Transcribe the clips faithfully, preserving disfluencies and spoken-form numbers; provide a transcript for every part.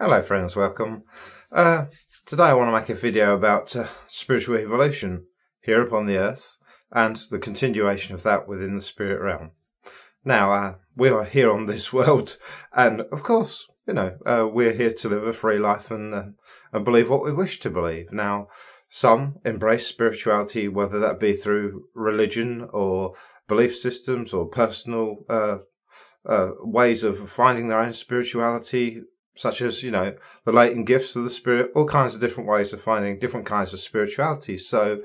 Hello friends, welcome. Uh, today I want to make a video about uh, spiritual evolution here upon the earth and the continuation of that within the spirit realm. Now, uh, we are here on this world and of course, you know, uh, we're here to live a free life and, uh, and believe what we wish to believe. Now, some embrace spirituality, whether that be through religion or belief systems or personal uh, uh, ways of finding their own spirituality, such as, you know, the latent gifts of the spirit, all kinds of different ways of finding different kinds of spirituality. So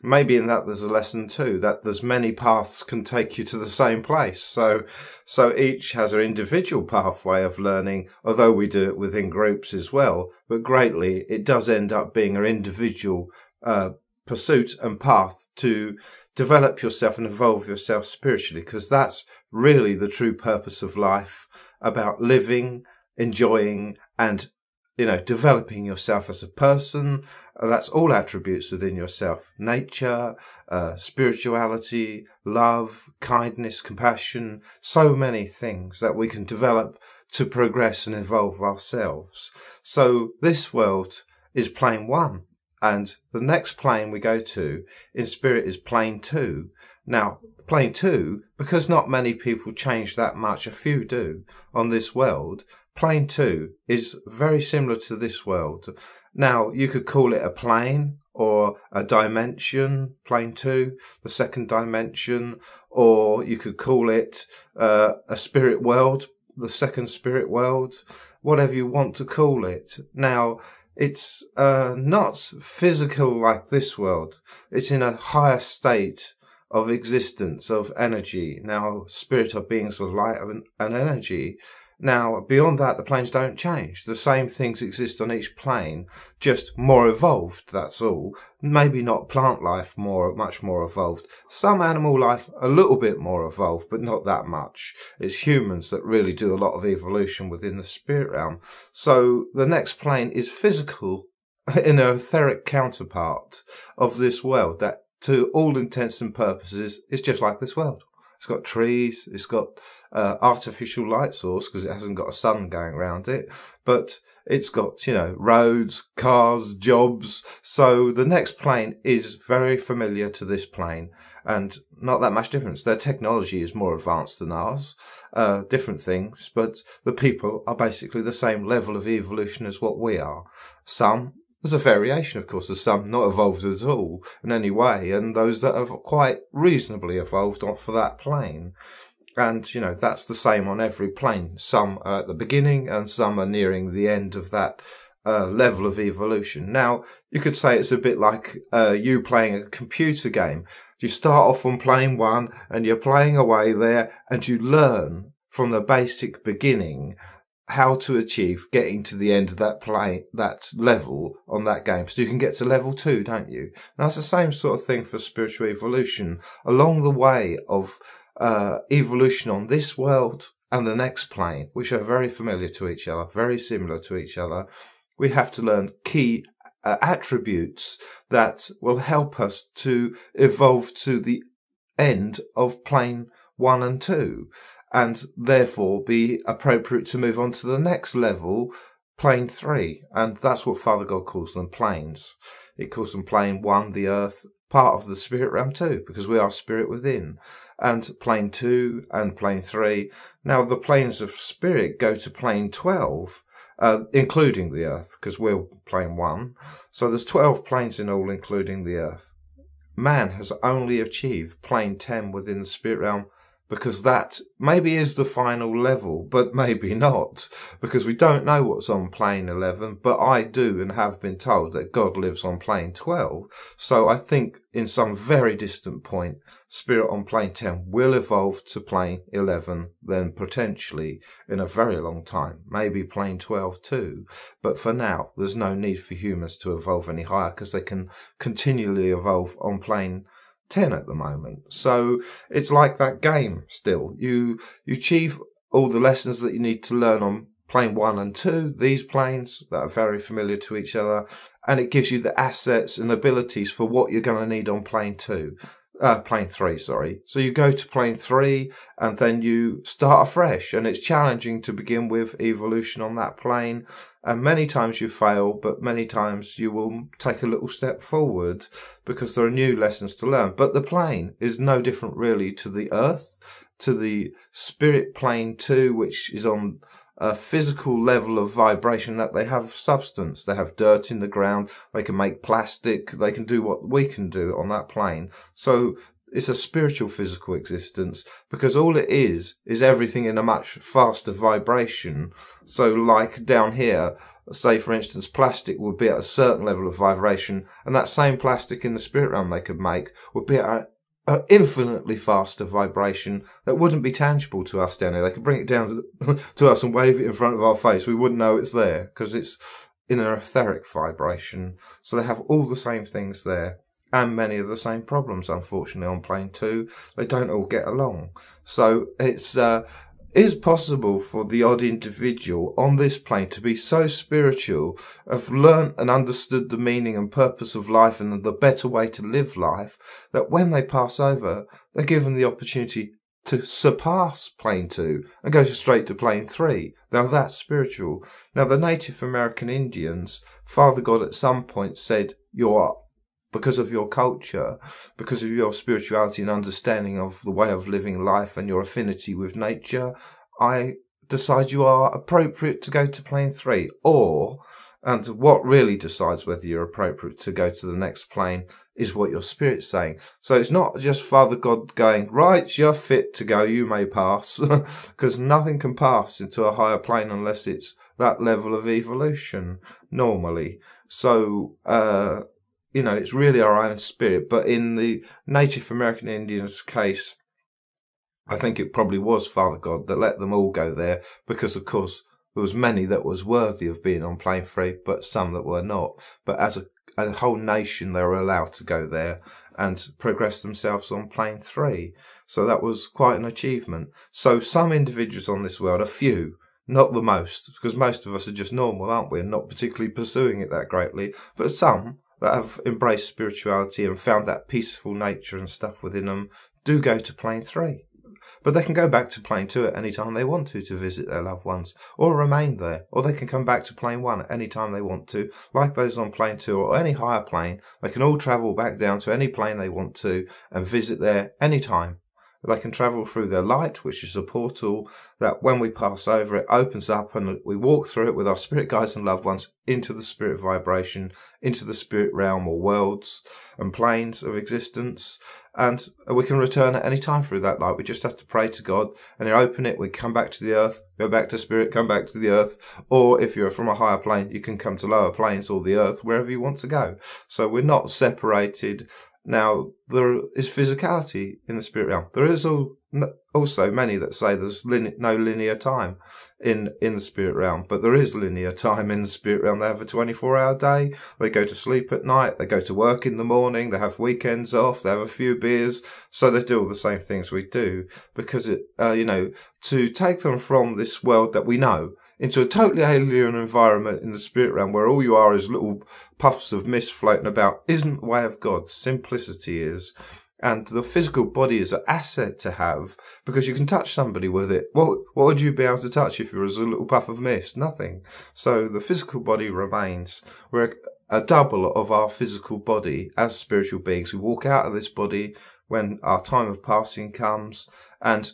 maybe in that there's a lesson too, that there's many paths can take you to the same place. So so each has an individual pathway of learning, although we do it within groups as well, but greatly it does end up being an individual uh, pursuit and path to develop yourself and evolve yourself spiritually, because that's really the true purpose of life, about living, enjoying and, you know, developing yourself as a person. That's all attributes within yourself. Nature, uh, spirituality, love, kindness, compassion, so many things that we can develop to progress and evolve ourselves. So this world is plane one, and the next plane we go to in spirit is plane two. Now, plane two, because not many people change that much, a few do on this world, plane two is very similar to this world. Now, you could call it a plane or a dimension, plane two, the second dimension, or you could call it uh, a spirit world, the second spirit world, whatever you want to call it. Now, it's uh, not physical like this world. It's in a higher state of existence, of energy. Now, spirit are beings of light and energy. Now, beyond that, the planes don't change. The same things exist on each plane, just more evolved, that's all. Maybe not plant life more, much more evolved. Some animal life a little bit more evolved, but not that much. It's humans that really do a lot of evolution within the spirit realm. So the next plane is physical, an etheric counterpart of this world that, to all intents and purposes, is just like this world. It's got trees, it's got uh, artificial light source because it hasn't got a sun going around it, but it's got, you know, roads, cars, jobs. So the next plane is very familiar to this plane and not that much difference. Their technology is more advanced than ours, uh, different things, but the people are basically the same level of evolution as what we are. Some, there's a variation, of course. There's some not evolved at all in any way, and those that have quite reasonably evolved off for that plane. And, you know, that's the same on every plane. Some are at the beginning and some are nearing the end of that uh, level of evolution. Now, you could say it's a bit like uh, you playing a computer game. You start off on plane one and you're playing away there and you learn from the basic beginning how to achieve getting to the end of that play, that level on that game. So you can get to level two, don't you? And that's the same sort of thing for spiritual evolution. Along the way of uh, evolution on this world and the next plane, which are very familiar to each other, very similar to each other, we have to learn key uh, attributes that will help us to evolve to the end of plane one and two, and therefore be appropriate to move on to the next level, plane three. And that's what Father God calls them, planes. It calls them plane one, the earth, part of the spirit realm too, because we are spirit within, and plane two and plane three. Now, the planes of spirit go to plane twelve, uh, including the earth, because we're plane one. So there's twelve planes in all, including the earth. Man has only achieved plane ten within the spirit realm, because that maybe is the final level, but maybe not, because we don't know what's on plane eleven, but I do and have been told that God lives on plane twelve. So I think in some very distant point, spirit on plane ten will evolve to plane eleven, then potentially in a very long time, maybe plane twelve too. But for now, there's no need for humans to evolve any higher because they can continually evolve on plane ten at the moment. So it's like that game still. You, you achieve all the lessons that you need to learn on plane one and two, these planes that are very familiar to each other, and it gives you the assets and abilities for what you're going to need on plane two. uh, plane three, sorry. So you go to plane three and then you start afresh, and it's challenging to begin with evolution on that plane. And many times you fail, but many times you will take a little step forward because there are new lessons to learn. But the plane is no different really to the earth, to the spirit plane too, which is on a physical level of vibration, that they have substance, they have dirt in the ground, they can make plastic, they can do what we can do on that plane. So it's a spiritual physical existence, because all it is is everything in a much faster vibration. So like down here, say for instance, plastic would be at a certain level of vibration, and that same plastic in the spirit realm they could make would be at a Uh, infinitely faster vibration that wouldn't be tangible to us down here. They could bring it down to, the, to us and wave it in front of our face. We wouldn't know it's there because it's in an etheric vibration. So they have all the same things there and many of the same problems, unfortunately, on plane two. They don't all get along. So it's uh, is possible for the odd individual on this plane to be so spiritual, have learnt and understood the meaning and purpose of life and the better way to live life, that when they pass over, they're given the opportunity to surpass plane two and go straight to plane three. They're that spiritual. Now, the Native American Indians, Father God at some point said, you're up. Because of your culture, because of your spirituality and understanding of the way of living life and your affinity with nature, I decide you are appropriate to go to plane three. Or, and what really decides whether you're appropriate to go to the next plane is what your spirit's saying. So it's not just Father God going, right, you're fit to go, you may pass, because nothing can pass into a higher plane unless it's that level of evolution, normally. So, uh... you know, it's really our own spirit. But in the Native American Indians' case, I think it probably was Father God that let them all go there, because, of course, there was many that was worthy of being on plane three, but some that were not. But as a, a whole nation, they were allowed to go there and progress themselves on plane three. So that was quite an achievement. So some individuals on this world, a few, not the most, because most of us are just normal, aren't we, and not particularly pursuing it that greatly, but some that have embraced spirituality and found that peaceful nature and stuff within them, do go to plane three. But they can go back to plane two at any time they want to, to visit their loved ones, or remain there. Or they can come back to plane one at any time they want to, like those on plane two or any higher plane. They can all travel back down to any plane they want to and visit there any time. They can travel through their light, which is a portal that when we pass over, it opens up and we walk through it with our spirit guides and loved ones into the spirit vibration, into the spirit realm or worlds and planes of existence. And we can return at any time through that light. We just have to pray to God and you open it. We come back to the earth, go back to spirit, come back to the earth. Or if you're from a higher plane, you can come to lower planes or the earth, wherever you want to go. So we're not separated. Now, there is physicality in the spirit realm. There is also many that say there's no linear time in, in the spirit realm, but there is linear time in the spirit realm. They have a twenty-four hour day. They go to sleep at night. They go to work in the morning. They have weekends off. They have a few beers. So they do all the same things we do, because, it, uh, you know, to take them from this world that we know into a totally alien environment in the spirit realm where all you are is little puffs of mist floating about isn't the way of God. Simplicity is. And the physical body is an asset to have, because you can touch somebody with it. What, what would you be able to touch if you were a little puff of mist? Nothing. So the physical body remains. We're a double of our physical body as spiritual beings. We walk out of this body when our time of passing comes, and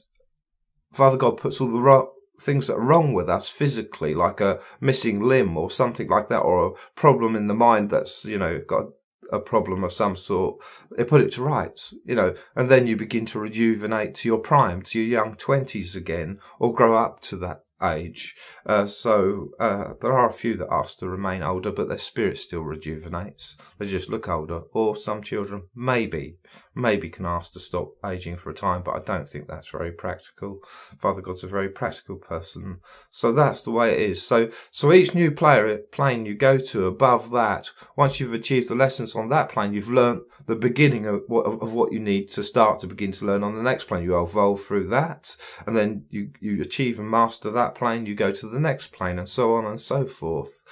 Father God puts all the rock, things that are wrong with us physically, like a missing limb or something like that, or a problem in the mind that's, you know, got a problem of some sort, they put it to rights, you know, and then you begin to rejuvenate to your prime, to your young twenties again, or grow up to that age. Uh, so uh, there are a few that ask to remain older, but their spirit still rejuvenates. They just look older. Or some children maybe, maybe can ask to stop aging for a time, but I don't think that's very practical. Father God's a very practical person. So that's the way it is. So so each new player, plane you go to above that, once you've achieved the lessons on that plane, you've learnt the beginning of what, of, of what you need to start to begin to learn on the next plane. You evolve through that, and then you, you achieve and master that plane, you go to the next plane, and so on and so forth,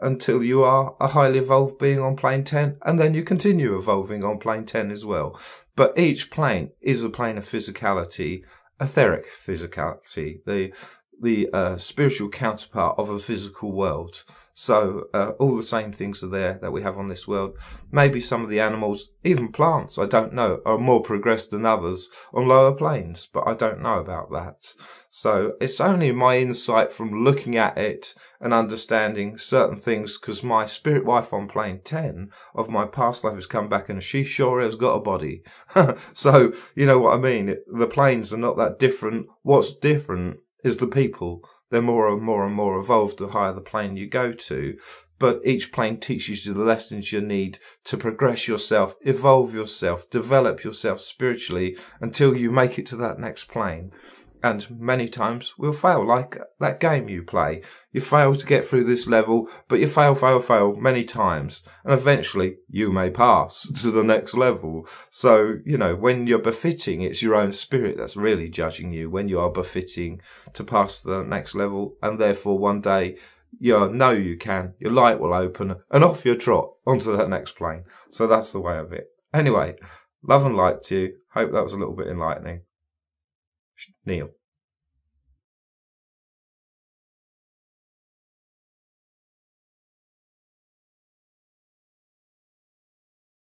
until you are a highly evolved being on plane ten, and then you continue evolving on plane ten as well. But each plane is a plane of physicality, etheric physicality, the the uh, spiritual counterpart of a physical world. So uh, all the same things are there that we have on this world. Maybe some of the animals, even plants, I don't know, are more progressed than others on lower planes, but I don't know about that. So it's only my insight from looking at it and understanding certain things, because my spirit wife on plane ten of my past life has come back and she sure has got a body. So, you know what I mean? The planes are not that different. What's different is the people. They're more and more and more evolved the higher the plane you go to. But each plane teaches you the lessons you need to progress yourself, evolve yourself, develop yourself spiritually until you make it to that next plane. And many times we'll fail, like that game you play. You fail to get through this level, but you fail, fail, fail many times. And eventually you may pass to the next level. So, you know, when you're befitting, it's your own spirit that's really judging you when you are befitting to pass to the next level. And therefore one day you know you can, your light will open and off you trot onto that next plane. So that's the way of it. Anyway, love and light to you. Hope that was a little bit enlightening. Neil.